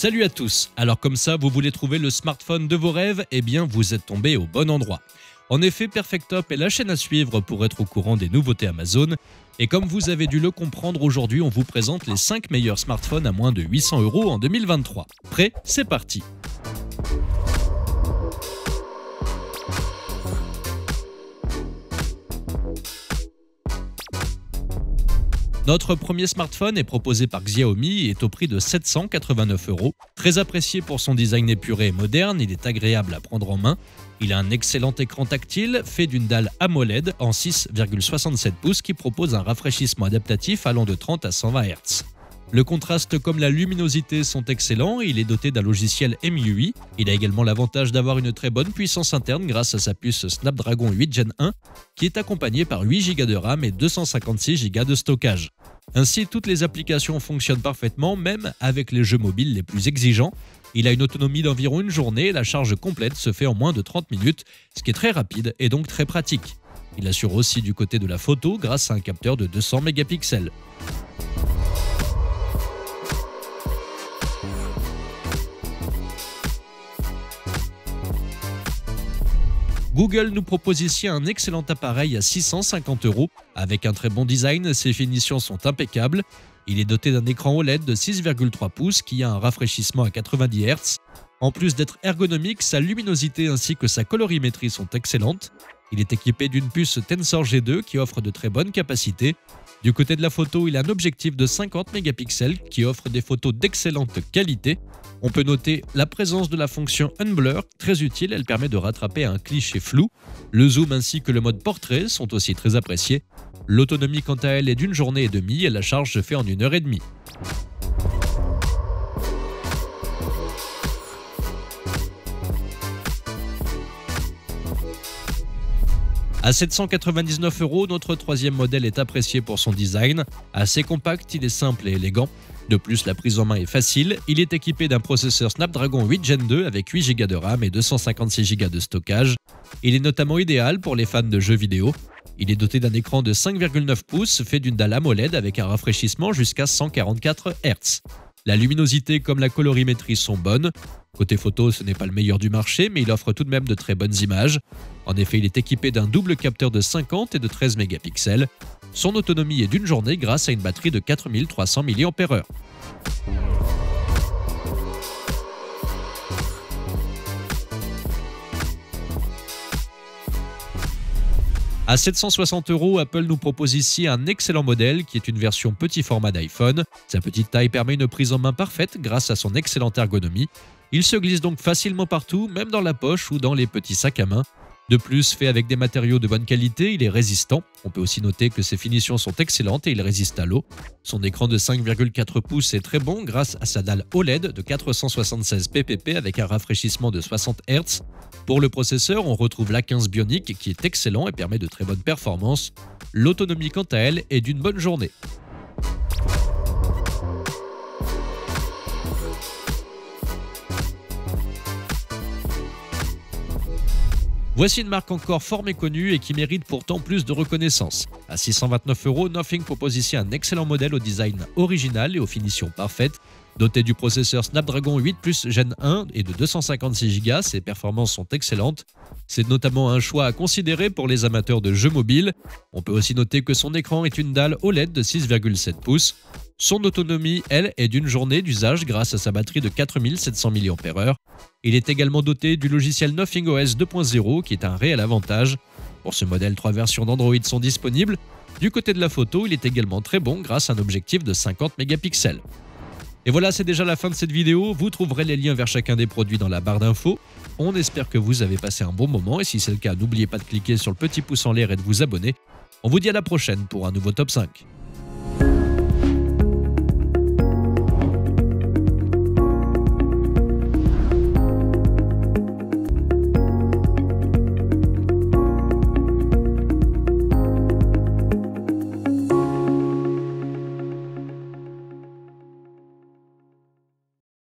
Salut à tous. Alors comme ça, vous voulez trouver le smartphone de vos rêves? Eh bien, vous êtes tombé au bon endroit. En effet, Perfect Top est la chaîne à suivre pour être au courant des nouveautés Amazon. Et comme vous avez dû le comprendre, aujourd'hui, on vous présente les 5 meilleurs smartphones à moins de 800 € en 2023. Prêt? C'est parti. Notre premier smartphone est proposé par Xiaomi et est au prix de 789 €. Très apprécié pour son design épuré et moderne, il est agréable à prendre en main. Il a un excellent écran tactile fait d'une dalle AMOLED en 6,67 pouces qui propose un rafraîchissement adaptatif allant de 30 à 120 Hz. Le contraste comme la luminosité sont excellents et il est doté d'un logiciel MIUI. Il a également l'avantage d'avoir une très bonne puissance interne grâce à sa puce Snapdragon 8 Gen 1 qui est accompagnée par 8 Go de RAM et 256 Go de stockage. Ainsi, toutes les applications fonctionnent parfaitement, même avec les jeux mobiles les plus exigeants. Il a une autonomie d'environ une journée et la charge complète se fait en moins de 30 minutes, ce qui est très rapide et donc très pratique. Il assure aussi du côté de la photo grâce à un capteur de 200 mégapixels. Google nous propose ici un excellent appareil à 650 € avec un très bon design, ses finitions sont impeccables. Il est doté d'un écran OLED de 6,3 pouces qui a un rafraîchissement à 90 Hz. En plus d'être ergonomique, sa luminosité ainsi que sa colorimétrie sont excellentes. Il est équipé d'une puce Tensor G2 qui offre de très bonnes capacités. Du côté de la photo, il a un objectif de 50 mégapixels qui offre des photos d'excellente qualité. On peut noter la présence de la fonction Unblur, très utile, elle permet de rattraper un cliché flou. Le zoom ainsi que le mode portrait sont aussi très appréciés. L'autonomie quant à elle est d'une journée et demie et la charge se fait en 1 heure et demie. À 799 €, notre troisième modèle est apprécié pour son design. Assez compact, il est simple et élégant. De plus, la prise en main est facile. Il est équipé d'un processeur Snapdragon 8 Gen 2 avec 8 Go de RAM et 256 Go de stockage. Il est notamment idéal pour les fans de jeux vidéo. Il est doté d'un écran de 5,9 pouces fait d'une dalle AMOLED avec un rafraîchissement jusqu'à 144 Hz. La luminosité comme la colorimétrie sont bonnes. Côté photo, ce n'est pas le meilleur du marché, mais il offre tout de même de très bonnes images. En effet, il est équipé d'un double capteur de 50 et de 13 mégapixels. Son autonomie est d'une journée grâce à une batterie de 4300 mAh. À 760 €, Apple nous propose ici un excellent modèle qui est une version petit format d'iPhone. Sa petite taille permet une prise en main parfaite grâce à son excellente ergonomie. Il se glisse donc facilement partout, même dans la poche ou dans les petits sacs à main. De plus, fait avec des matériaux de bonne qualité, il est résistant. On peut aussi noter que ses finitions sont excellentes et il résiste à l'eau. Son écran de 5,4 pouces est très bon grâce à sa dalle OLED de 476 ppp avec un rafraîchissement de 60 Hz. Pour le processeur, on retrouve l'A15 Bionic qui est excellent et permet de très bonnes performances. L'autonomie quant à elle est d'une bonne journée. Voici une marque encore fort méconnue et qui mérite pourtant plus de reconnaissance. À 629 €, Nothing propose ici un excellent modèle au design original et aux finitions parfaites. Doté du processeur Snapdragon 8 Plus Gen 1 et de 256 Go, ses performances sont excellentes. C'est notamment un choix à considérer pour les amateurs de jeux mobiles. On peut aussi noter que son écran est une dalle OLED de 6,7 pouces. Son autonomie, elle, est d'une journée d'usage grâce à sa batterie de 4700 mAh. Il est également doté du logiciel Nothing OS 2.0 qui est un réel avantage. Pour ce modèle, 3 versions d'Android sont disponibles. Du côté de la photo, il est également très bon grâce à un objectif de 50 mégapixels. Et voilà, c'est déjà la fin de cette vidéo. Vous trouverez les liens vers chacun des produits dans la barre d'infos. On espère que vous avez passé un bon moment et si c'est le cas, n'oubliez pas de cliquer sur le petit pouce en l'air et de vous abonner. On vous dit à la prochaine pour un nouveau Top 5.